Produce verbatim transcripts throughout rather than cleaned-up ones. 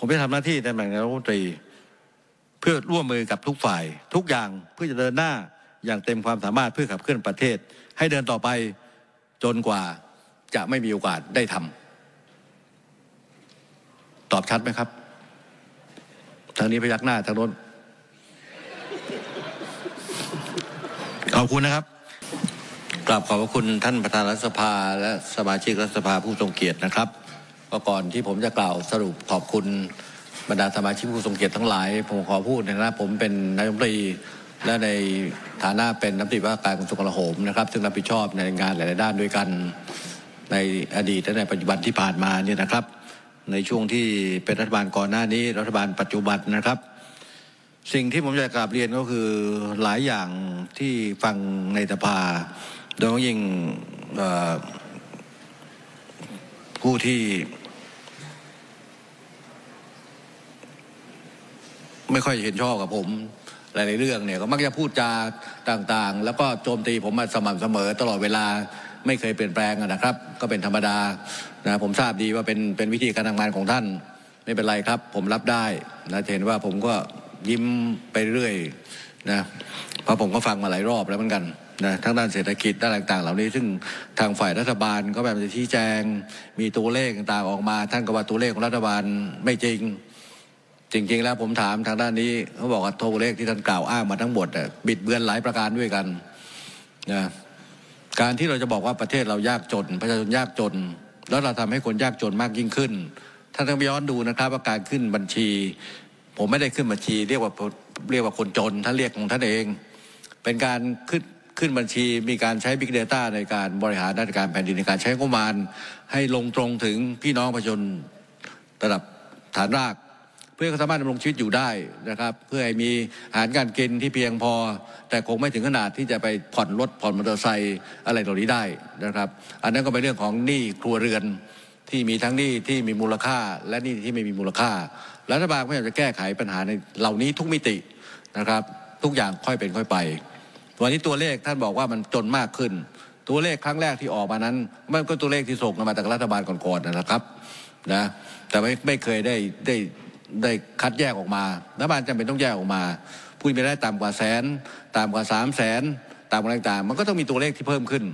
ผมจะทำหน้าที่ในตำแหน่งนายกรัฐมนตรีเพื่อร่วมมือกับทุกฝ่ายทุกอย่างเพื่อจะเดินหน้าอย่างเต็มความสามารถเพื่อขับเคลื่อนประเทศให้เดินต่อไปจนกว่าจะไม่มีโอกาสได้ทำตอบชัดไหมครับทางนี้พยักหน้าทางโน้นขอบคุณนะครับกราบขอบพระคุณท่านประธานรัฐสภาและสมาชิกรัฐสภาผู้ทรงเกียรตินะครับก่อนที่ผมจะกล่าวสรุปขอบคุณบรรดาสมาชิกผู้ทรงเกียรติทั้งหลายผมขอพูดในฐานะผมเป็นนายกรัฐมนตรีและในฐานะเป็นรัฐมนตรีว่าการกระทรวงกลาโหมนะครับซึ่งรับผิดชอบในงานหลายๆด้านด้วยกันในอดีตและในปัจจุบันที่ผ่านมาเนี่ยนะครับในช่วงที่เป็นรัฐบาลก่อนหน้านี้รัฐบาลปัจจุบันนะครับสิ่งที่ผมอยากกราบเรียนก็คือหลายอย่างที่ฟังในสภาโดยเฉพาะยิ่งผู้ที่ไม่ค่อยเห็นชอบกับผมหลายๆเรื่องเนี่ยก็มักจะพูดจาต่างๆแล้วก็โจมตีผมมาสม่ำเสมอตลอดเวลาไม่เคยเปลี่ยนแปลงนะครับก็เป็นธรรมดานะผมทราบดีว่าเป็นเป็นวิธีการทำงานของท่านไม่เป็นไรครับผมรับได้นะเห็นว่าผมก็ยิ้มไปเรื่อยนะเพราะผมก็ฟังมาหลายรอบแล้วเหมือนกันนะทั้งด้านเศรษฐกิจด้านต่างๆเหล่านี้ซึ่งทางฝ่ายรัฐบาลก็แบบจะชี้แจงมีตัวเลขต่างๆออกมาท่านก็ว่าตัวเลขของรัฐบาลไม่จริงจริงๆแล้วผมถามทางด้านนี้เขาบอกว่าตัวเลขที่ท่านกล่าวอ้างมาทั้งหมดบิดเบือนหลายประการด้วยกันนะการที่เราจะบอกว่าประเทศเรายากจนประชาชนยากจนแล้วเราทำให้คนยากจนมากยิ่งขึ้นท่านต้องย้อนดูนะครับว่าการขึ้นบัญชีผมไม่ได้ขึ้นบัญชีเรียกว่าเรียกว่าคนจนท่านเรียกของท่านเองเป็นการขึ้นขึ้นบัญชีมีการใช้ Big Data ในการบริหารราชการแผ่นดินในการใช้งบประมาณให้ลงตรงถึงพี่น้องประชาชนระดับฐานรากเพื่อเขาสามารถดำรงชีวิตอยู่ได้นะครับเพื่อให้มีอาหารการกินที่เพียงพอแต่คงไม่ถึงขนาดที่จะไปผ่อนรถผ่อนมอเตอร์ไซค์อะไรเหล่านี้ได้นะครับอันนั้นก็เป็นเรื่องของหนี้ครัวเรือนที่มีทั้งหนี้ที่มีมูลค่าและหนี้ที่ไม่มีมูลค่ารัฐบาลพยายามจะแก้ไขปัญหาในเหล่านี้ทุกมิตินะครับทุกอย่างค่อยเป็นค่อยไปวันนี้ตัวเลขท่านบอกว่ามันจนมากขึ้นตัวเลขครั้งแรกที่ออกมานั้นมันก็ตัวเลขที่ส่งมาจากรัฐบาลก่อนๆนะครับนะแต่ไม่ไม่เคยได้ได้ได้คัดแยกออกมารัฐบาลจำเป็นต้องแยกออกมาผู้มีรายได้ต่ำกว่าแสนต่ำกว่าสามแสนต่ำกว่าต่างๆมันก็ต้องมีตัวเลขที่เพิ่มขึ้น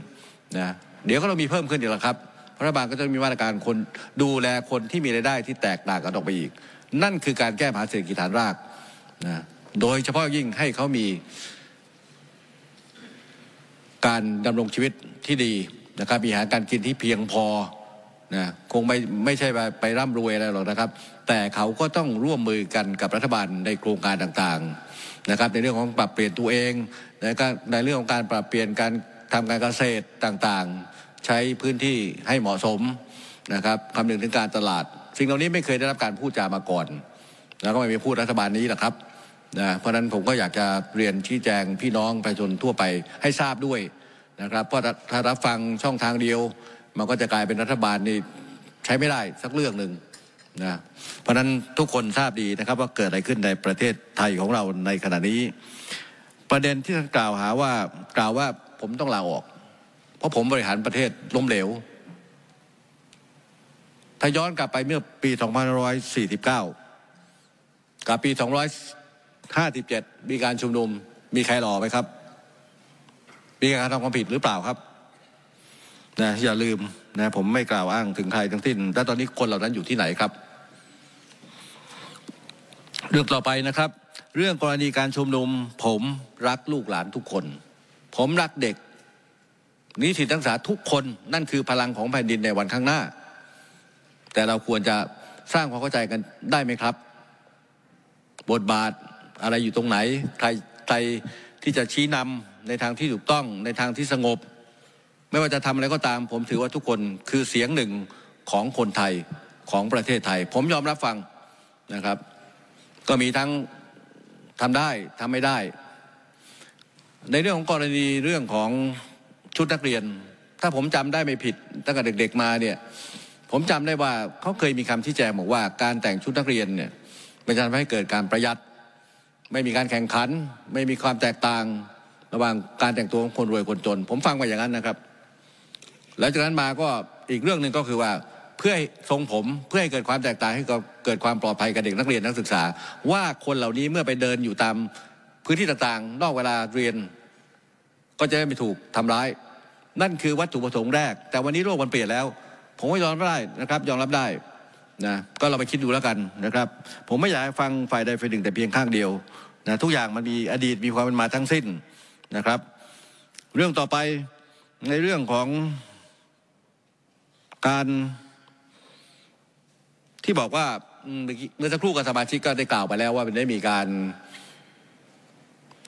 นะเดี๋ยวก็เรามีเพิ่มขึ้นเดี๋ยวละครับรัฐบาลก็จะมีมาตรการคนดูแลคนที่มีรายได้ที่แตกต่างกันออกไปอีกนั่นคือการแก้ปัญหาเศรษฐกิจฐานรากนะโดยเฉพาะยิ่งให้เขามีการดำรงชีวิตที่ดีนะครับมีอาหารการกินที่เพียงพอนะคงไม่ไม่ใช่ไปร่ำรวยอะไรหรอกนะครับแต่เขาก็ต้องร่วมมือกันกับรัฐบาลในโครงการต่างๆนะครับในเรื่องของปรับเปลี่ยนตัวเองในการในเรื่องของการปรับเปลี่ยนการทำการเกษตรต่างๆใช้พื้นที่ให้เหมาะสมนะครับคำนึงถึงการตลาดสิ่งเหล่านี้ไม่เคยได้รับการพูดจามาก่อนแล้วก็ไม่มีพูดรัฐบาลนี้หรอกครับนะเพราะฉะนั้นผมก็อยากจะเรียนชี้แจงพี่น้องประชาชนทั่วไปให้ทราบด้วยนะครับเพราะถ้ารับฟังช่องทางเดียวมันก็จะกลายเป็นรัฐบาลนี่ใช้ไม่ได้สักเรื่องหนึ่งนะเพราะฉะนั้นทุกคนทราบดีนะครับว่าเกิดอะไรขึ้นในประเทศไทยของเราในขณะนี้ประเด็นที่ท่านกล่าวหาว่ากล่าวว่าผมต้องลาออกเพราะผมบริหารประเทศล้มเหลวถ้าย้อนกลับไปเมื่อปีสองพันห้าร้อยสี่สิบเก้ากับปีสองพันห้าร้อยห้าสิบเจ็ดมีการชุมนุมมีใครหล่อไหมครับมีการทำความผิดหรือเปล่าครับนะอย่าลืมนะผมไม่กล่าวอ้างถึงใครทั้งสิ้นและตอนนี้คนเหล่านั้นอยู่ที่ไหนครับเรื่องต่อไปนะครับเรื่องกรณีการชุมนุมผมรักลูกหลานทุกคนผมรักเด็กนิสิตนักศึกษาทุกคนนั่นคือพลังของแผ่นดินในวันข้างหน้าแต่เราควรจะสร้างความเข้าใจกันได้ไหมครับบทบาทอะไรอยู่ตรงไหนใครใครที่จะชี้นำในทางที่ถูกต้องในทางที่สงบไม่ว่าจะทำอะไรก็ตามผมถือว่าทุกคนคือเสียงหนึ่งของคนไทยของประเทศไทยผมยอมรับฟังนะครับก็มีทั้งทำได้ทำไม่ได้ในเรื่องของกรณีเรื่องของชุดนักเรียนถ้าผมจำได้ไม่ผิดตั้งแต่เด็กๆมาเนี่ยผมจำได้ว่าเขาเคยมีคำชี้แจงบอกว่าการแต่งชุดนักเรียนเนี่ยเป็นการให้เกิดการประหยัดไม่มีการแข่งขันไม่มีความแตกต่างระหว่างการแต่งตัวของคนรวยคนจนผมฟังมาอย่างนั้นนะครับหลังจากนั้นมาก็อีกเรื่องหนึ่งก็คือว่าเ พื่อทรงผมเพื่อให้เกิดความแตกต่างให้เกิดความปลอดภัยกับเด็กนักเรียนนักศึกษาว่าคนเหล่านี้เมื่อไปเดินอยู่ตามพื้นที่ต่างๆนอกเวลาเรียนก็จะไม่ถูกทำร้ายนั่นคือวัตถุประสงค์แรกแต่วันนี้โลกมันเปลี่ยนแล้วผมก็ยอมรับได้นะครับยอมรับได้นะก็เราไปคิดดูแล้วกันนะครับผมไม่อยากให้ฟังฝ่ายใดฝ่ายหนึ่งแต่เพียงข้างเดียวนะทุกอย่างมันมีอดีตมีความเป็นมาทั้งสิ้นนะครับเรื่องต่อไปในเรื่องของการที่บอกว่าเมื่อสักครู่กับสมาชิกก็ได้กล่าวไปแล้วว่ามันได้มีการ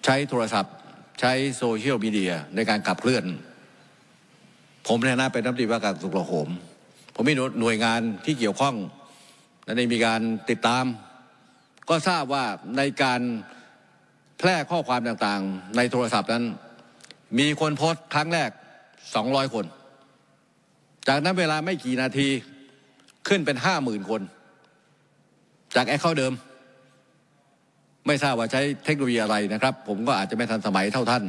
ใช้โทรศัพท์ใช้โซเชียลมีเดียในการขับเคลื่อนผมในฐานะเป็นรัฐมนตรีว่าการกระทรวงกลาโหมผมมีหน่วยงานที่เกี่ยวข้องและได้มีการติดตามก็ทราบว่าในการแพร่ข้อความต่างๆในโทรศัพท์นั้นมีคนโพสต์ครั้งแรกสองร้อยคนจากนั้นเวลาไม่กี่นาทีขึ้นเป็น ห้าหมื่น คนจากแอคเคาท์เดิมไม่ทราบว่าใช้เทคโนโลยีอะไรนะครับผมก็อาจจะไม่ทันสมัยเท่าท่าน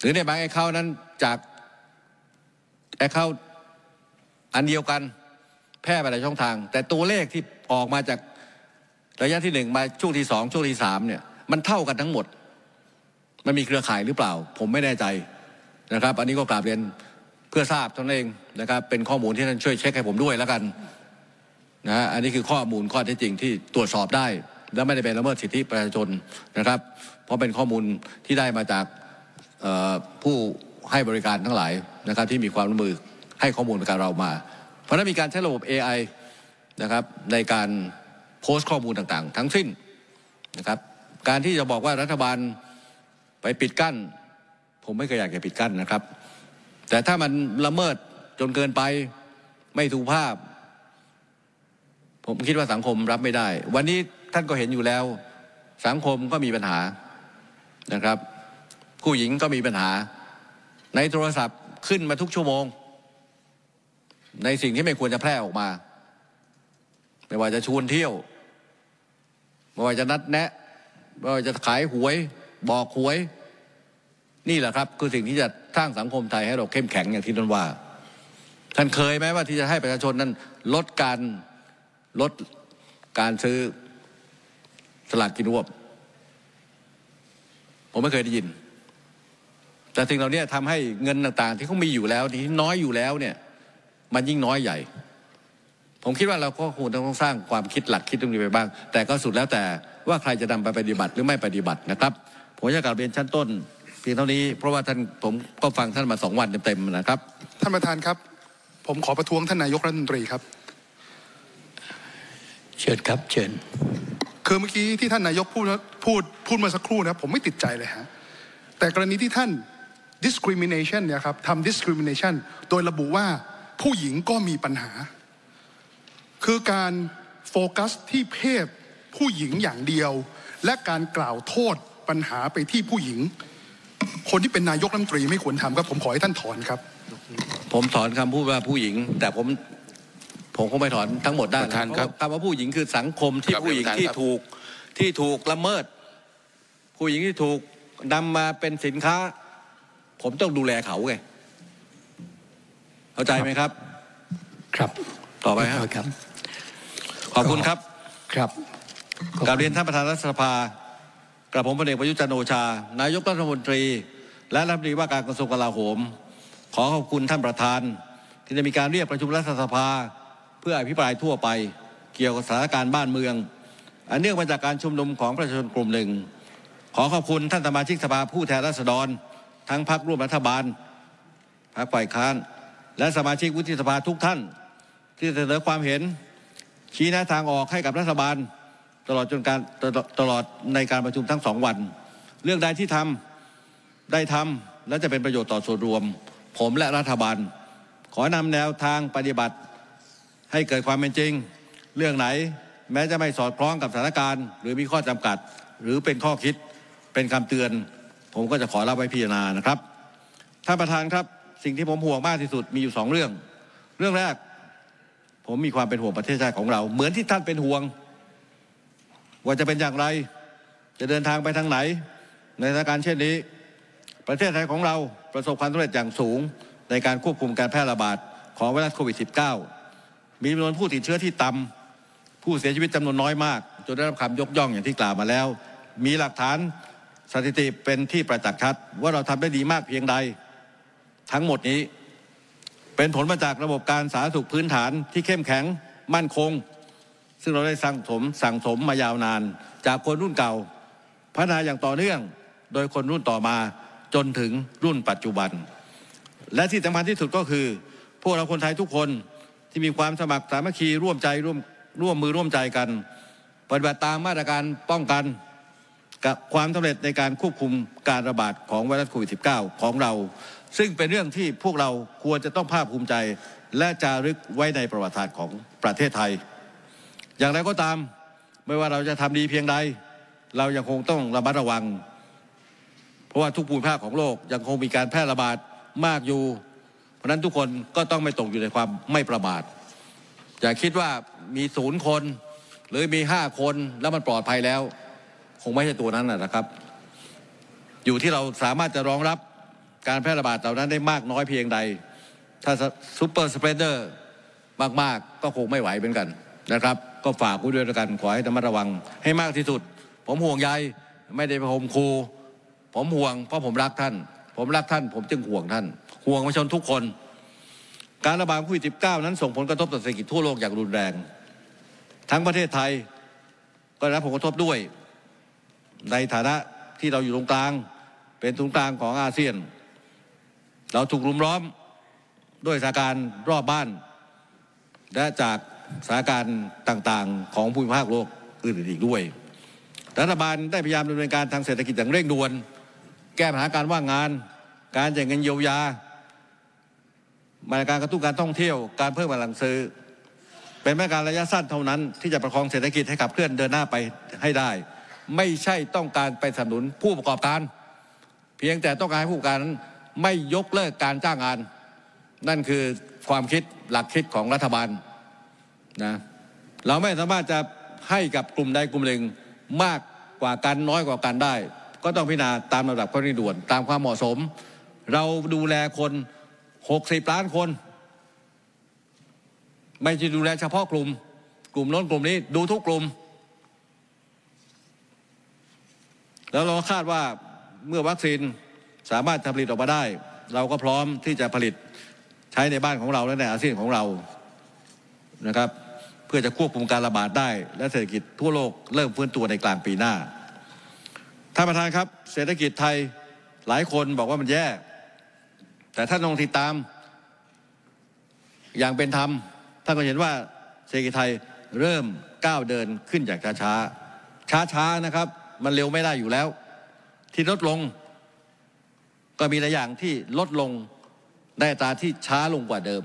หรือในบางแอคเคาท์นั้นจากแอคเคาท์อันเดียวกันแพร่ไปหลายช่องทางแต่ตัวเลขที่ออกมาจากระยะที่หนึ่งมาช่วงที่สองช่วงที่สามเนี่ยมันเท่ากันทั้งหมดมันมีเครือข่ายหรือเปล่าผมไม่แน่ใจนะครับอันนี้ก็กราบเรียนเพื่อทราบตนเองนะครับเป็นข้อมูลที่ท่านช่วยเช็คให้ผมด้วยแล้วกันนะฮะอันนี้คือข้อมูลข้อเท็จจริงที่ตรวจสอบได้และไม่ได้เป็นละเมิดสิทธิประชาชนนะครับเพราะเป็นข้อมูลที่ได้มาจากผู้ให้บริการทั้งหลายนะครับที่มีความร่วมมือให้ข้อมูลกับเรามาเพราะนั้นมีการใช้ระบบ เอ ไอ นะครับในการโพสต์ข้อมูลต่างๆทั้งสิ้นนะครับการที่จะบอกว่ารัฐบาลไปปิดกั้นผมไม่เคยอยากจะปิดกั้นนะครับแต่ถ้ามันละเมิดจนเกินไปไม่ถูกภาพผมคิดว่าสังคมรับไม่ได้วันนี้ท่านก็เห็นอยู่แล้วสังคมก็มีปัญหานะครับผู้หญิงก็มีปัญหาในโทรศัพท์ขึ้นมาทุกชั่วโมงในสิ่งที่ไม่ควรจะแพร่ออกมาไม่ว่าจะชวนเที่ยวไม่ว่าจะนัดแนะไม่ว่าจะขายหวยบอกหวยนี่แหละครับคือสิ่งที่จะสร้างสังคมไทยให้เราเข้มแข็งอย่างที่ท่านว่าท่านเคยไหมว่าที่จะให้ประชาชนนั้นลดการลดการซื้อสลากกินรวบผมไม่เคยได้ยินแต่สิ่งเหล่านี้ทำให้เงินต่างๆที่เขามีอยู่แล้วที่น้อยอยู่แล้วเนี่ยมันยิ่งน้อยใหญ่ผมคิดว่าเราก็ควรต้องสร้างความคิดหลักคิดตรงนี้ไปบ้างแต่ก็สุดแล้วแต่ว่าใครจะนำไปปฏิบัติหรือไม่ปฏิบัตินะครับผมจะกล่าวเรียนชั้นต้นเพียงเท่านี้เพราะว่าท่านผมก็ฟังท่านมาสองวันเต็มๆนะครับท่านประธานครับผมขอประท้วงท่านนายกรัฐมนตรีครับเชิญครับเชิญคือเมื่อกี้ที่ท่านนายกพูดพูดพูดมาสักครู่นะผมไม่ติดใจเลยฮะแต่กรณีที่ท่าน discrimination เนี่ยครับทำ discrimination โดยระบุว่าผู้หญิงก็มีปัญหาคือการโฟกัสที่เพศผู้หญิงอย่างเดียวและการกล่าวโทษปัญหาไปที่ผู้หญิงคนที่เป็นนายกรัฐมนตรีไม่ควรทำครับผมขอให้ท่านถอนครับผมถอนคำพูดว่าผู้หญิงแต่ผมผมคงไม่ถอนทั้งหมดได้ท่านครับคำว่าผู้หญิงคือสังคมที่ผู้หญิงที่ถูกที่ถูกละเมิดผู้หญิงที่ถูกนำมาเป็นสินค้าผมต้องดูแลเขาไงเข้าใจไหมครับครับต่อไปครับขอบคุณครับครับกราบเรียนท่านประธานรัฐสภากระผมพลเอกประยุทธ์จันทร์โอชานายกรัฐมนตรีและรัฐมนตรีว่าการกระทรวงกลาโหมขอขอบคุณท่านประธานที่ได้มีการเรียกประชุมรัฐสภาเพื่ออภิปรายทั่วไปเกี่ยวกับสถานการณ์บ้านเมืองอันเนื่องมาจากการชุมนุมของประชาชนกลุ่มหนึ่งขอขอบคุณท่านสมาชิกสภาผู้แทนราษฎรทั้งพรรคร่วมรัฐบาลพรรคฝ่ายค้านและสมาชิกวุฒิสภาทุกท่านที่เสนอความเห็นชี้แนะทางออกให้กับรัฐบาลตลอดจนการตลอดในการประชุมทั้งสองวันเรื่องใดที่ทำได้ทำและจะเป็นประโยชน์ต่อส่วนรวมผมและรัฐบาลขอนำแนวทางปฏิบัติให้เกิดความเป็นจริงเรื่องไหนแม้จะไม่สอดคล้องกับสถานการณ์หรือมีข้อจำกัดหรือเป็นข้อคิดเป็นคำเตือนผมก็จะขอรับไว้พิจารณานะครับท่านประธานครับสิ่งที่ผมห่วงมากที่สุดมีอยู่สองเรื่องเรื่องแรกผมมีความเป็นห่วงประเทศชาติของเราเหมือนที่ท่านเป็นห่วงว่าจะเป็นอย่างไรจะเดินทางไปทางไหนในสถานการณ์เช่นนี้ประเทศไทยของเราประสบความสำเร็จอย่างสูงในการควบคุมการแพร่ระบาด ของไวรัสโควิด สิบเก้า มีจำนวนผู้ติดเชื้อที่ต่ำผู้เสียชีวิตจำนวนน้อยมากจนได้รับคำยกย่องอย่างที่กล่าวมาแล้วมีหลักฐานสถิติเป็นที่ประจักษ์ชัดว่าเราทำได้ดีมากเพียงใดทั้งหมดนี้เป็นผลมาจากระบบการสาธารณสุขพื้นฐานที่เข้มแข็งมั่นคงซึ่งเราได้สั่งสมสั่งสมมายาวนานจากคนรุ่นเก่าพัฒนาอย่างต่อเนื่องโดยคนรุ่นต่อมาจนถึงรุ่นปัจจุบันและที่สำคัญที่สุดก็คือพวกเราคนไทยทุกคนที่มีความสมัครสามัคคีร่วมใจร่วมร่วมมือร่วมใจกันปฏิบัติตามมาตรการป้องกันกับความสำเร็จในการควบคุมการระบาดของไวรัสโควิด สิบเก้า ของเราซึ่งเป็นเรื่องที่พวกเราควรจะต้องภาคภูมิใจและจารึกไว้ในประวัติศาสตร์ของประเทศไทยอย่างไรก็ตามไม่ว่าเราจะทำดีเพียงใดเรายังคงต้องระมัดระวังเพราะว่าทุกภูมิภาคของโลกยังคงมีการแพร่ระบาดมากอยู่เพราะนั้นทุกคนก็ต้องไม่ตกอยู่ในความไม่ประมาทอย่าคิดว่ามีศูนย์คนหรือมีห้าคนแล้วมันปลอดภัยแล้วคงไม่ใช่ตัวนั้นนะครับอยู่ที่เราสามารถจะรองรับการแพร่ระบาดเหล่านั้นได้มากน้อยเพียงใดถ้าซูเปอร์สเปรดเดอร์มากๆก็คงไม่ไหวเหมือนกันนะครับก็ฝากผู้ด้วยกันขอให้ระมัดระวังให้มากที่สุดผมห่วงใยไม่ได้ไปข่มขู่ผมห่วงเพราะผมรักท่านผมรักท่านผมจึงห่วงท่านห่วงประชาชนทุกคนการระบาดโควิด สิบเก้า นั้นส่งผลกระทบต่อเศรษฐกิจทั่วโลกอย่างรุนแรงทั้งประเทศไทยก็ได้รับผลกระทบด้วยในฐานะที่เราอยู่ตรงกลางเป็นศูนย์กลางของอาเซียนเราถูกรุมล้อมด้วยสถานการณ์รอบบ้านและจากสถานการณ์ต่างๆของภูมิภาคโลกอื่นๆอีกด้วยรัฐบาลได้พยายามดำเนินการทางเศรษฐกิจอย่างเร่งด่วนแก้ปัญหาการว่างงานการจ่ายเงินเยียวยามาตรการกระตุ้นการท่องเที่ยวการเพิ่มกำลังซื้อเป็นมาตรการระยะสั้นเท่านั้นที่จะประคองเศรษฐกิจให้ขับเคลื่อนเดินหน้าไปให้ได้ไม่ใช่ต้องการไปสนับสนุนผู้ประกอบการเพียงแต่ต้องการให้ผู้ประกอบการนั้นไม่ยกเลิกการจ้างงานนั่นคือความคิดหลักคิดของรัฐบาลนะเราไม่สามารถจะให้กับกลุ่มใดกลุ่มหนึ่งมากกว่ากันน้อยกว่ากันได้ก็ต้องพิจารณาตามระดับข้อที่ด่วนตามความเหมาะสมเราดูแลคนหกสิบล้านคนไม่ใช่ดูแลเฉพาะกลุ่มกลุ่มโน้นกลุ่มนี้ดูทุกกลุ่มแล้วเราคาดว่าเมื่อวัคซีนสามารถผลิตออกมาได้เราก็พร้อมที่จะผลิตใช้ในบ้านของเราและในอาเซียนของเรานะครับเพื่อจะควบคุมการระบาดได้และเศรษฐกิจทั่วโลกเริ่มฟื้นตัวในกลางปีหน้าท่านประธานครับเศรษฐกิจไทยหลายคนบอกว่ามันแย่แต่ท่านลองติดตามอย่างเป็นธรรมท่านก็เห็นว่าเศรษฐกิจไทยเริ่มก้าวเดินขึ้นอย่างช้าๆช้าๆนะครับมันเร็วไม่ได้อยู่แล้วที่ลดลงก็มีหลายอย่างที่ลดลงได้อัตราที่ช้าลงกว่าเดิม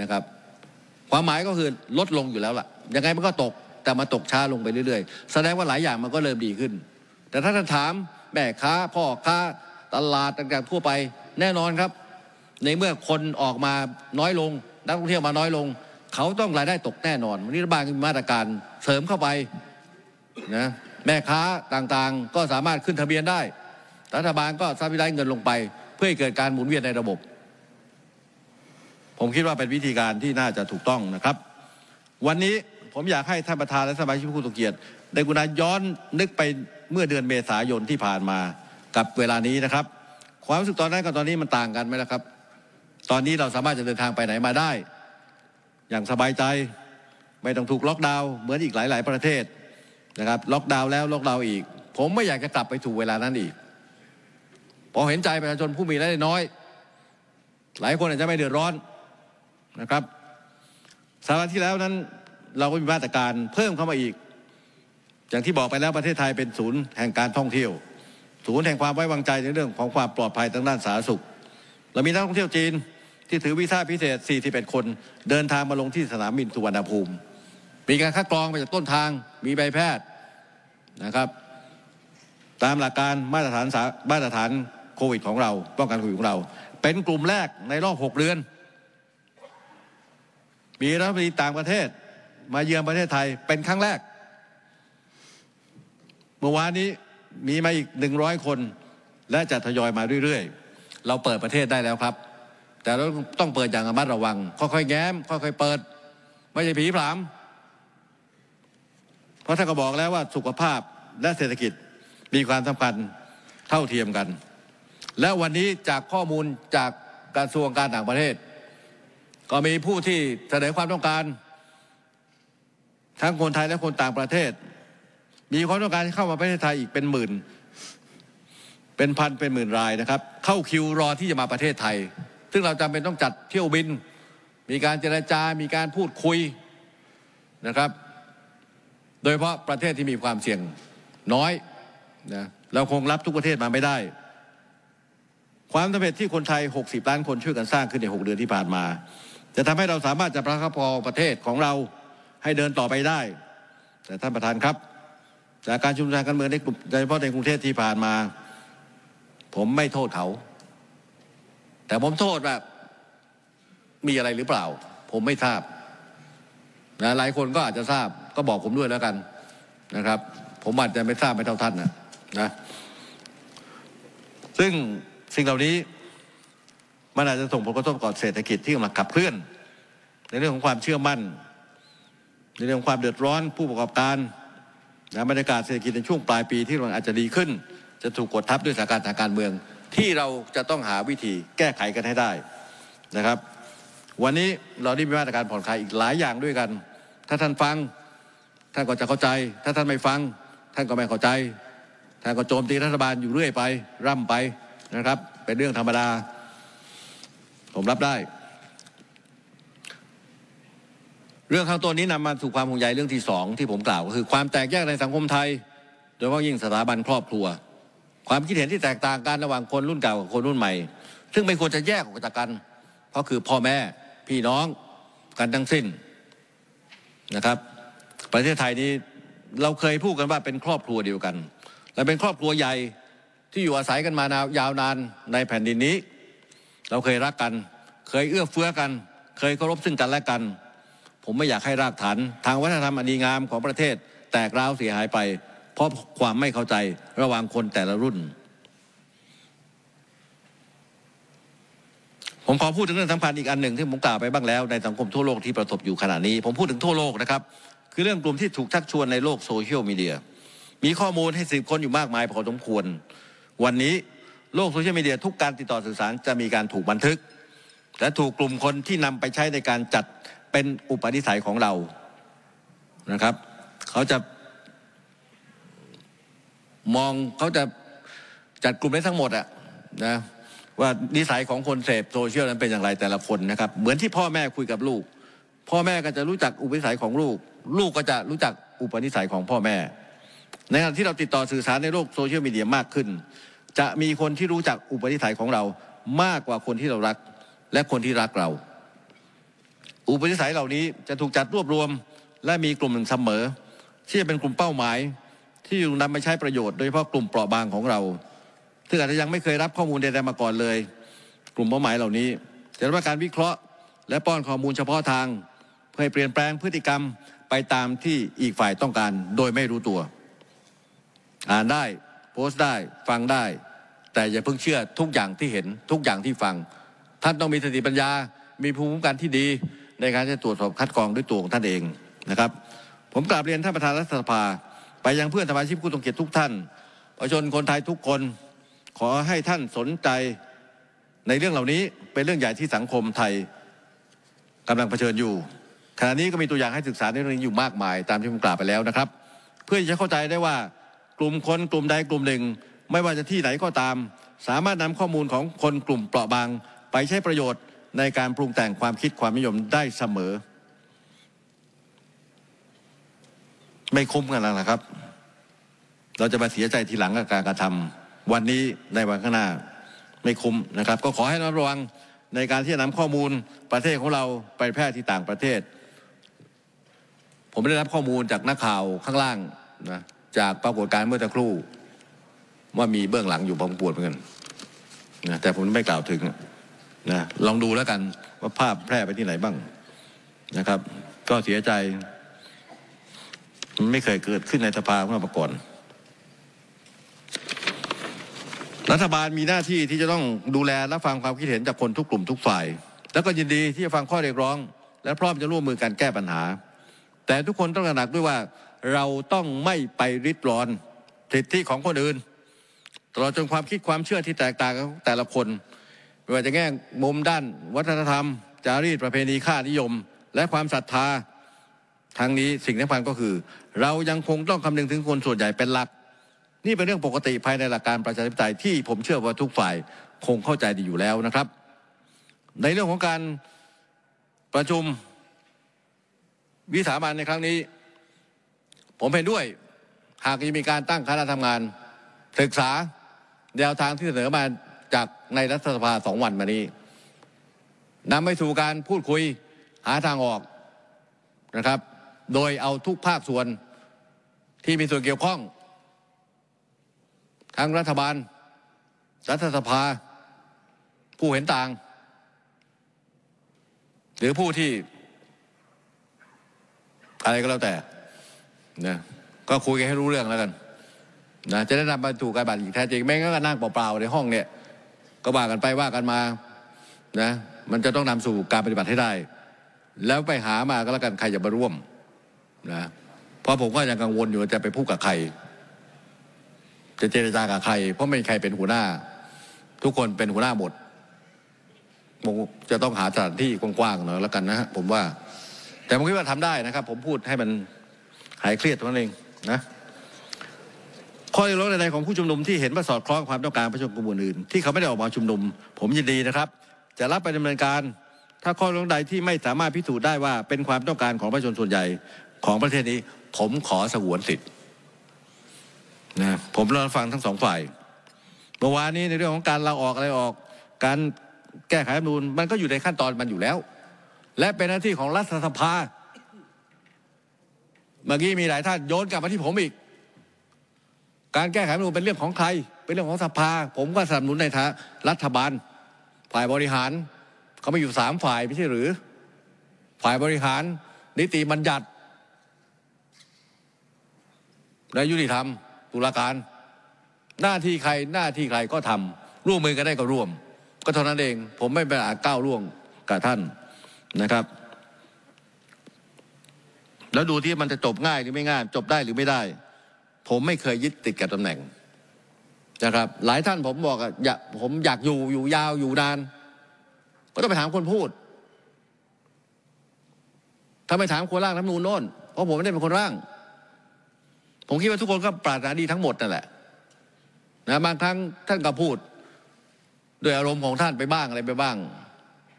นะครับความหมายก็คือลดลงอยู่แล้วล่ะยังไงมันก็ตกแต่มาตกช้าลงไปเรื่อยๆแสดงว่าหลายอย่างมันก็เริ่มดีขึ้นแต่ถ้าท่านถามแม่ค้าพ่อค้าตลาดต่างๆทั่วไปแน่นอนครับในเมื่อคนออกมาน้อยลงนักท่องเที่ยวมาน้อยลงเขาต้องรายได้ตกแน่นอนวันนี้รัฐบาลมีมาตรการเสริมเข้าไปนะแม่ค้าต่างๆก็สามารถขึ้นทะเบียนได้รัฐบาลก็ซับซิไดซ์เงินลงไปเพื่อให้เกิดการหมุนเวียนในระบบผมคิดว่าเป็นวิธีการที่น่าจะถูกต้องนะครับวันนี้ผมอยากให้ท่านประธานและสมาชิกผู้ทรงเกียรติได้กรุณาย้อนนึกไปเมื่อเดือนเมษายนที่ผ่านมากับเวลานี้นะครับความรู้สึกตอนนั้นกับตอนนี้มันต่างกันไหมล่ะครับตอนนี้เราสามารถจะเดินทางไปไหนมาได้อย่างสบายใจไม่ต้องถูกล็อกดาวน์เหมือนอีกหลายๆประเทศนะครับล็อกดาวน์แล้วล็อกดาวน์อีกผมไม่อยากจะกลับไปถูกเวลานั้นอีกพอเห็นใจประชาชนผู้มีรายได้น้อยหลายคนอาจจะไม่เดือดร้อนนะครับสัปดาห์ที่แล้วนั้นเราก็มีมาตรการเพิ่มเข้ามาอีกอย่างที่บอกไปแล้วประเทศไทยเป็นศูนย์แห่งการท่องเที่ยวศูนย์แห่งความไว้วางใจในเรื่องของความปลอดภัยทางด้านสาธารณสุขเรามีนักท่องเที่ยวจีนที่ถือวีซ่าพิเศษสี่สิบเอ็ดคนเดินทางมาลงที่สนามบินสุวรรณภูมิมีการคัดกรองไปจากต้นทางมีใบแพทย์นะครับตามหลักการมาตรฐานมาตรฐานโควิดของเราป้องกันโควิดของเราเป็นกลุ่มแรกในรอบหกเดือนมีรัฐมนตรีต่างประเทศมาเยือนประเทศไทยเป็นครั้งแรกเมื่อวานนี้มีมาอีกหนึ่งร้อยคนและจะทยอยมาเรื่อยๆเราเปิดประเทศได้แล้วครับ แต่เราต้องเปิดอย่างระมัดระวังค่อยๆแง้มค่อยๆเปิดไม่ใช่ผีผลามเพราะท่านก็บอกแล้วว่าสุขภาพและเศรษฐกิจมีความสำคัญเท่าเทียมกันและวันนี้จากข้อมูลจากกระทรวงการต่างประเทศก็มีผู้ที่เสนอความต้องการทั้งคนไทยและคนต่างประเทศมีความต้องการเข้ามาประเทศไทยอีกเป็นหมื่นเป็นพันเป็นหมื่นรายนะครับเข้าคิวรอที่จะมาประเทศไทยซึ่งเราจำเป็นต้องจัดเที่ยวบินมีการเจรจามีการพูดคุยนะครับโดยเฉพาะประเทศที่มีความเสี่ยงน้อยนะเราคงรับทุกประเทศมาไม่ได้ความสำเร็จที่คนไทยหกสิบล้านคนช่วยกันสร้างขึ้นในหกเดือนที่ผ่านมาจะทำให้เราสามารถจะประคับประคองประเทศของเราให้เดินต่อไปได้แต่ท่านประธานครับจากการชุมนุมทางการเมืองในกลุ่มโดยเฉพาะในกรุงเทพที่ผ่านมาผมไม่โทษเขาแต่ผมโทษว่ามีอะไรหรือเปล่าผมไม่ทราบนะหลายคนก็อาจจะทราบก็บอกผมด้วยแล้วกันนะครับผมอาจจะไม่ทราบไม่เท่าท่านนะนะซึ่งสิ่งเหล่านี้มันอาจจะส่งผลกระทบต่อเศรษฐกิจที่กำลังขับเคลื่อนในเรื่องของความเชื่อมั่นในเรื่องของความเดือดร้อนผู้ประกอบการนะบรรยากาศเศรษฐกิจในช่วงปลายปีที่มันอาจจะดีขึ้นจะถูกกดทับด้วยสถานการณ์ทางการเมืองที่เราจะต้องหาวิธีแก้ไขกันให้ได้นะครับวันนี้เราได้มีมาตรการผ่อนคลายอีกหลายอย่างด้วยกันถ้าท่านฟังท่านก็จะเข้าใจถ้าท่านไม่ฟังท่านก็ไม่เข้าใจท่านก็โจมตีรัฐบาลอยู่เรื่อยไปร่ำไปนะครับเป็นเรื่องธรรมดาผมรับได้เรื่องข้างต้นนี้นำมาสู่ความห่วงใยเรื่องที่สองที่ผมกล่าวก็คือความแตกแยกในสังคมไทยโดยเฉพาะยิ่งสถาบันครอบครัวความคิดเห็นที่แตกต่างกันระหว่างคนรุ่นเก่ากับคนรุ่นใหม่ซึ่งไม่ควรจะแยกออกจากกันเพราะคือพ่อแม่พี่น้องกันทั้งสิ้นนะครับประเทศไทยนี้เราเคยพูดกันว่าเป็นครอบครัวเดียวกันและเป็นครอบครัวใหญ่ที่อยู่อาศัยกันมายาวนานในแผ่นดินนี้เราเคยรักกันเคยเอื้อเฟื้อกันเคยเคารพซึ่งกันและกันผมไม่อยากให้รากฐานทางวัฒนธรรมอันดีงามของประเทศแตกร้าวเสียหายไปเพราะความไม่เข้าใจระหว่างคนแต่ละรุ่นผมขอพูดถึงเรื่องสำคัญอีกอันหนึ่งที่ผมกล่าวไปบ้างแล้วในสังคมทั่วโลกที่ประสบอยู่ขณะนี้ผมพูดถึงทั่วโลกนะครับคือเรื่องกลุ่มที่ถูกชักชวนในโลกโซเชียลมีเดียมีข้อมูลให้สืบค้นอยู่มากมายพอสมควรวันนี้โลกโซเชียลมีเดียทุกการติดต่อสื่อสารจะมีการถูกบันทึกและถูกกลุ่มคนที่นำไปใช้ในการจัดเป็นอุปนิสัยของเรานะครับเขาจะมองเขาจะจัดกลุ่มได้ทั้งหมดอะนะว่านิสัยของคนเสพโซเชียลนั้นเป็นอย่างไรแต่ละคนนะครับเหมือนที่พ่อแม่คุยกับลูกพ่อแม่ก็จะรู้จักอุปนิสัยของลูกลูกก็จะรู้จักอุปนิสัยของพ่อแม่ในขณะที่เราติดต่อสื่อสารในโลกโซเชียลมีเดียมากขึ้นจะมีคนที่รู้จักอุปนิสัยของเรามากกว่าคนที่เรารักและคนที่รักเราอุปนิสัยเหล่านี้จะถูกจัดรวบรวมและมีกลุ่มหนึ่งเสมอที่จะเป็นกลุ่มเป้าหมายที่ถูกนำมาใช้ประโยชน์โดยเฉพาะกลุ่มเปราะบางของเราซึ่งอาจจะยังไม่เคยรับข้อมูลใดๆมาก่อนเลยกลุ่มเป้าหมายเหล่านี้จะรับการวิเคราะห์และป้อนข้อมูลเฉพาะทางเพื่อเปลี่ยนแปลงพฤติกรรมไปตามที่อีกฝ่ายต้องการโดยไม่รู้ตัวอ่านได้โพสต์ได้ฟังได้แต่อย่าเพิ่งเชื่อทุกอย่างที่เห็นทุกอย่างที่ฟังท่านต้องมีสติปัญญามีภูมิคุ้มกันที่ดีในการจะตรวจสอบคัดกรองด้วยตัวของท่านเองนะครับผมกราบเรียนท่านประธานรัฐสภาไปยังเพื่อนสมาชิกผู้ทรงเกียรติทุกท่านประชาชนคนไทยทุกคนขอให้ท่านสนใจในเรื่องเหล่านี้เป็นเรื่องใหญ่ที่สังคมไทยกำลังเผชิญอยู่ขณะนี้ก็มีตัวอย่างให้ศึกษาในเรื่องนี้อยู่มากมายตามที่ผมกล่าวไปแล้วนะครับเพื่อจะเข้าใจได้ว่ากลุ่มคนกลุ่มใดกลุ่มหนึ่งไม่ว่าจะที่ไหนก็ตามสามารถนำข้อมูลของคนกลุ่มเปราะบางไปใช้ประโยชน์ในการปรุงแต่งความคิดความนิยมได้เสมอไม่คุ้มกันแล้วนะครับเราจะมาเสียใจทีหลังกับการกระทำวันนี้ในวันข้างหน้าไม่คุ้มนะครับก็ขอให้ระวังในการที่จะนำข้อมูลประเทศของเราไปแพร่ที่ต่างประเทศผมได้รับข้อมูลจากนักข่าวข้างล่างนะจากปรากฏการณ์เมื่อสักครู่ว่ามีเบื้องหลังอยู่บางปวดเหมือนกันนะแต่ผมไม่กล่าวถึงนะลองดูแล้วกันว่าภาพแพร่ไปที่ไหนบ้างนะครับก็เสียใจมันไม่เคยเกิดขึ้นในสภาเมื่อก่อน รัฐบาลมีหน้าที่ที่จะต้องดูแลและฟังความคิดเห็นจากคนทุกกลุ่มทุกฝ่ายแล้วก็ยินดีที่จะฟังข้อเรียกร้องและพร้อมจะร่วมมือกันแก้ปัญหาแต่ทุกคนต้องตระหนักด้วยว่าเราต้องไม่ไปริดรอนสิทธิของคนอื่นตลอดจนความคิดความเชื่อที่แตกต่างกันแต่ละคนไม่ว่าจะแง่มุมด้านวัฒนธรรมจารีตประเพณีค่านิยมและความศรัทธาทั้งนี้สิ่งสำคัญก็คือเรายังคงต้องคำนึงถึงคนส่วนใหญ่เป็นหลักนี่เป็นเรื่องปกติภายในหลักการประชาธิปไตยที่ผมเชื่อว่าทุกฝ่ายคงเข้าใจดีอยู่แล้วนะครับในเรื่องของการประชุมวิสามัญในครั้งนี้ผมเห็นด้วยหากจะมีการตั้งคณะทำงานศึกษาแนวทางที่เสนอมาจากในรัฐสภาสองวันมานี้นำไปสู่การพูดคุยหาทางออกนะครับโดยเอาทุกภาคส่วนที่มีส่วนเกี่ยวข้องทั้งรัฐบาลรัฐสภาผู้เห็นต่างหรือผู้ที่อะไรก็แล้วแต่นะก็คุยกันให้รู้เรื่องแล้วกันนะจะได้นำไปสู่การปฏิบัติอย่างแท้จริงไม่งั้นก็นั่งเปล่าๆในห้องเนี่ยก็ว่ากันไปว่ากันมานะมันจะต้องนำสู่การปฏิบัติให้ได้แล้วไปหามาก็แล้วกันใครจะมาร่วมนะเพราะผมก็ยังกังวลอยู่จะไปพูดกับใครจะเจรจากับใครเพราะไม่มีใครเป็นหัวหน้าทุกคนเป็นหัวหน้าหมดผมจะต้องหาสถานที่กว้างๆหน่อยแล้วกันนะฮะผมว่าแต่ผมคิดว่าทำได้นะครับผมพูดให้มันหายเครียดตัวนั่นเองนะข้อเรียกร้องใดๆของผู้ชุมนุมที่เห็นว่าสอดคล้องความต้องการประชาชนกลุ่มอื่นที่เขาไม่ได้ออกมาชุมนุมผมยินดีนะครับจะรับไปดำเนินการถ้าข้อเรียกร้องใดที่ไม่สามารถพิสูจน์ได้ว่าเป็นความต้องการของประชาชนส่วนใหญ่ของประเทศนี้ผมขอสงวนสิทธิ์นะผมรอฟังทั้งสองฝ่ายเมื่อวานนี้ในเรื่องของการลาออกอะไรออกการแก้ไขรัฐธรรมนูญมันก็อยู่ในขั้นตอนมันอยู่แล้วและเป็นหน้าที่ของรัฐสภาเมื่อกี้มีหลายท่านโยนกลับมาที่ผมอีกการแก้ไขรัฐธรรมนูญเป็นเรื่องของใครเป็นเรื่องของสภาผมก็สนับสนุนในฐานะรัฐบาลฝ่ายบริหารเขาไม่อยู่สามฝ่ายไม่ใช่หรือฝ่ายบริหารนิติบัญญัติและยุติธรรมตุลาการหน้าที่ใครหน้าที่ใครก็ทำร่วมมือกันได้ก็ร่วมก็เท่านั้นเองผมไม่ไปอาจก้าวล่วงกับท่านนะครับแล้วดูที่มันจะจบง่ายหรือไม่ง่ายจบได้หรือไม่ได้ผมไม่เคยยึดติดกับตำแหน่งนะครับหลายท่านผมบอกอยากผมอยากอยู่อยู่ยาวอยู่นานก็ต้องไปถามคนพูดถ้าไม่ถามคนร่างรัฐธรรมนูญโน่นเพราะผมไม่ได้เป็นคนร่างผมคิดว่าทุกคนก็ปรารถนาดีทั้งหมดนั่นแหละนะบางครั้งท่านก็พูดด้วยอารมณ์ของท่านไปบ้างอะไรไปบ้าง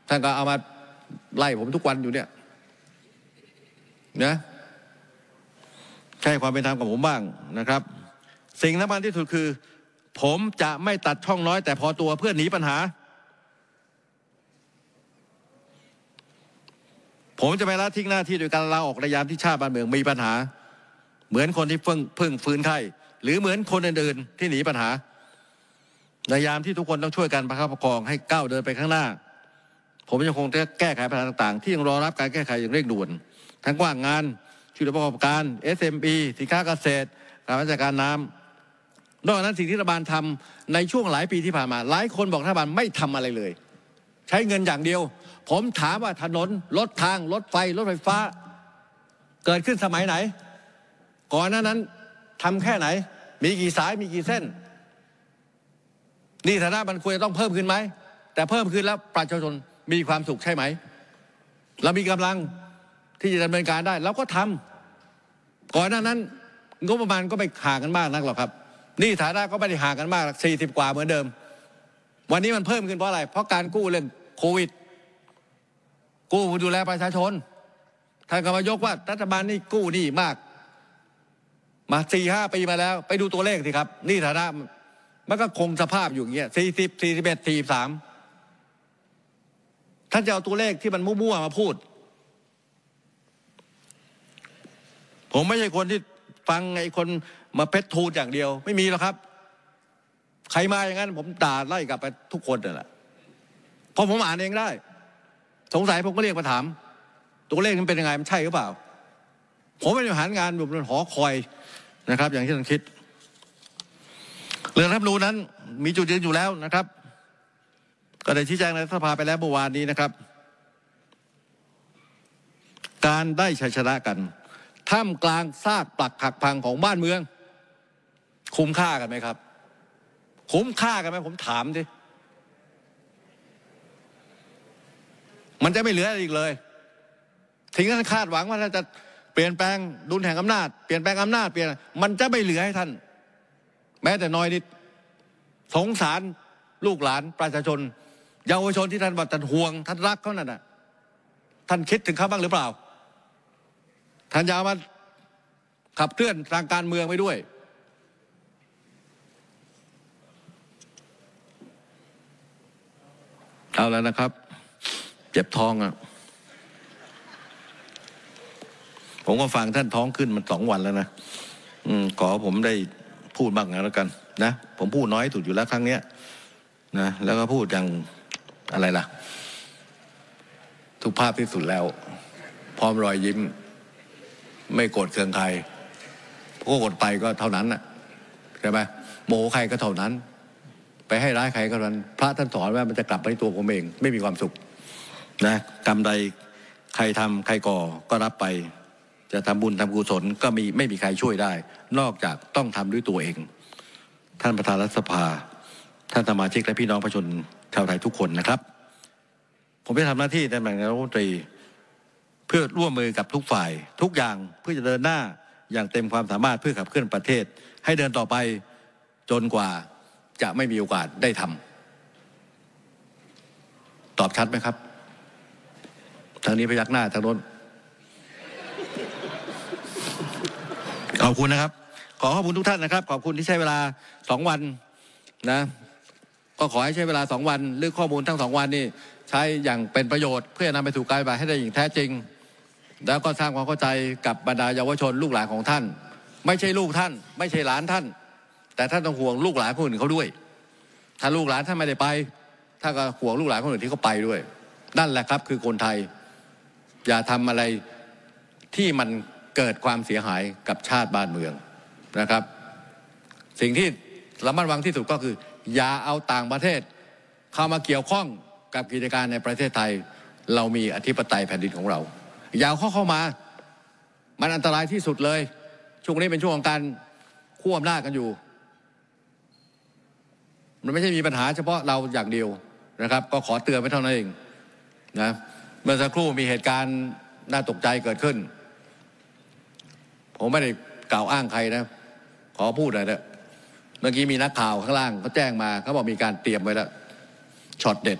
ท่านก็เอามาไล่ผมทุกวันอยู่เนี่ยนะใช่ความเป็นธรรมกับผมบ้างนะครับสิ่งสำคัญที่สุดคือผมจะไม่ตัดช่องน้อยแต่พอตัวเพื่อหนีปัญหาผมจะไม่ละทิ้งหน้าที่โดยการลาออกในยามที่ชาติบ้านเมืองมีปัญหาเหมือนคนที่เพิ่งเพิ่งฟื้นไข้หรือเหมือนคนอื่นๆที่หนีปัญหาในยามที่ทุกคนต้องช่วยกันประคับประคองให้ก้าวเดินไปข้างหน้าผมยังคงจะแก้ไขปัญหาต่างๆที่ยังรอรับการแก้ไขอย่างเร่งด่วนทั้งว่างงานช่วยประกอบการ เอส เอ็ม อี สินค้าเกษตรการราชการน้ำนอกจากนั้นสิ่งที่รัฐบาลทำในช่วงหลายปีที่ผ่านมาหลายคนบอกรัฐบาลไม่ทำอะไรเลยใช้เงินอย่างเดียวผมถามว่าถนนรถทางรถไฟรถไฟฟ้าเกิดขึ้นสมัยไหนก่อนหน้านั้นทำแค่ไหนมีกี่สายมีกี่เส้นนี่ฐานะมันควรจะต้องเพิ่มขึ้นไหมแต่เพิ่มขึ้นแล้วประชาชนมีความสุขใช่ไหมเรามีกำลังที่จะดำเนินการได้เราก็ทำก่อนหน้านั้นงบประมาณก็ไม่ห่างกันมากนักหรอกครับนี่ฐานะก็ไม่ได้ห่างกันมากสี่สิบกว่าเหมือนเดิมวันนี้มันเพิ่มขึ้นเพราะอะไรเพราะการกู้เรื่องโควิดกู้ดูแลประชาชนท่านก็มายกว่ารัฐบาลนี่กู้หนี้มากมาสี่ห้าปีมาแล้วไปดูตัวเลขสิครับนี่ฐานะมันก็คงสภาพอยู่อย่างเงี้ยสี่สิบสี่สิบเอ็ดสี่สิบสามท่านจะเอาตัวเลขที่มันมั่วๆมาพูดผมไม่ใช่คนที่ฟังไอ้คนมาเพชรทูลอย่างเดียวไม่มีหรอกครับใครมาอย่างนั้นผมด่าไล่กลับไปทุกคนนั่นแหละเพราะผมอ่านเองได้สงสัยผมก็เรียกมาถามตัวเลขมันเป็นยังไงมันใช่หรือเปล่าผมเป็นทหารงานแบบหอคอยนะครับอย่างที่ท่านคิด เรื่องรัฐธรรมนูญนั้นมีจุดยืนอยู่แล้วนะครับก็ได้ชี้แจงในสภาไปแล้วเมื่อวานนี้นะครับการได้ชัยชนะกันท่ามกลางซากปลักหักพังของบ้านเมืองคุ้มค่ากันไหมครับคุ้มค่ากันไหมผมถามดิมันจะไม่เหลืออะไรอีกเลยทิ้งท่านคาดหวังว่าท่านจะเปลี่ยนแปลงดุลแห่งอำนาจเปลี่ยนแปลงอำนาจเปลี่ยนมันจะไม่เหลือให้ท่านแม้แต่น้อยนิดสงสารลูกหลานประชาชนเยาวชนที่ท่านบัดท่านห่วงท่านรักเขานั่นน่ะท่านคิดถึงเขาบ้างหรือเปล่าท่านจะเอามาขับเคลื่อนทางการเมืองไปด้วยเอาแล้วนะครับเจ็บท้องอ่ะผมก็ฟังท่านท้องขึ้นมันสองวันแล้วนะอืมขอผมได้พูดบ้างนะแล้วกันนะผมพูดน้อยสุดอยู่แล้วครั้งเนี้ยนะแล้วก็พูดอย่างอะไรล่ะทุกภาพที่สุดแล้วพร้อมรอยยิ้มไม่โกรธเคืองใครก็โกรธไปก็เท่านั้นน่ะใช่ไหมโมโหใครก็เท่านั้นไปให้ร้ายใครก็เท่านั้นพระท่านสอนว่ามันจะกลับไปที่ตัวผมเองไม่มีความสุขนะกรรมใดใครทำใครก่อก็รับไปจะทำบุญทำกุศลก็มีไม่มีใครช่วยได้นอกจากต้องทำด้วยตัวเองท่านประธานรัฐสภาท่านสมาชิกและพี่น้องประชาชนชาวไทยทุกคนนะครับผมจะทำหน้าที่ในตำแหน่งนายกรัฐมนตรีเพื่อร่วมมือกับทุกฝ่ายทุกอย่างเพื่อจะเดินหน้าอย่างเต็มความสามารถเพื่อขับเคลื่อนประเทศให้เดินต่อไปจนกว่าจะไม่มีโอกาสได้ทำตอบชัดไหมครับทางนี้พยักหน้าทางโน้นขอบคุณนะครับขอขอบคุณทุกท่านนะครับขอบคุณที่ใช้เวลาสองวันนะก็ขอให้ใช้เวลาสองวันเรื่องข้อมูลทั้งสองวันนี่ใช้อย่างเป็นประโยชน์เพื่อนำไปสู่การปฏิบัติให้ได้อย่างแท้จริงแล้วก็สร้างความเข้าใจกับบรรดาเยาวชนลูกหลานของท่านไม่ใช่ลูกท่านไม่ใช่หลานท่านแต่ท่านต้องห่วงลูกหลานคนอื่นเขาด้วยถ้าลูกหลานท่านไม่ได้ไปท่านก็ห่วงลูกหลานคนอื่นที่เขาไปด้วยนั่นแหละครับคือคนไทยอย่าทำอะไรที่มันเกิดความเสียหายกับชาติบ้านเมืองนะครับสิ่งที่ระมัดระวังที่สุดก็คืออย่าเอาต่างประเทศเข้ามาเกี่ยวข้องกับกิจการในประเทศไทยเรามีอธิปไตยแผ่นดินของเราอย่าเข้าเข้ามามันอันตรายที่สุดเลยช่วงนี้เป็นช่วงของการคั่วอำนาจกันอยู่มันไม่ใช่มีปัญหาเฉพาะเราอย่างเดียวนะครับก็ขอเตือนไว้เท่านั้นเองนะเมื่อสักครู่มีเหตุการณ์น่าตกใจเกิดขึ้นผมไม่ได้กล่าวอ้างใครนะขอพูดหน่อยนะเมื่อกี้มีนักข่าวข้างล่างเขาแจ้งมาเขาบอกมีการเตรียมไว้แล้วช็อตเด็ด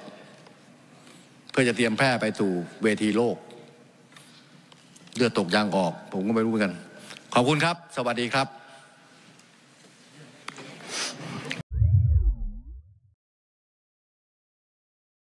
เพื่อจะเตรียมแพร่ไปสู่เวทีโลกเลือดตกยางออกผมก็ไม่รู้เหมือนกันขอบคุณครับสวัสดีครับ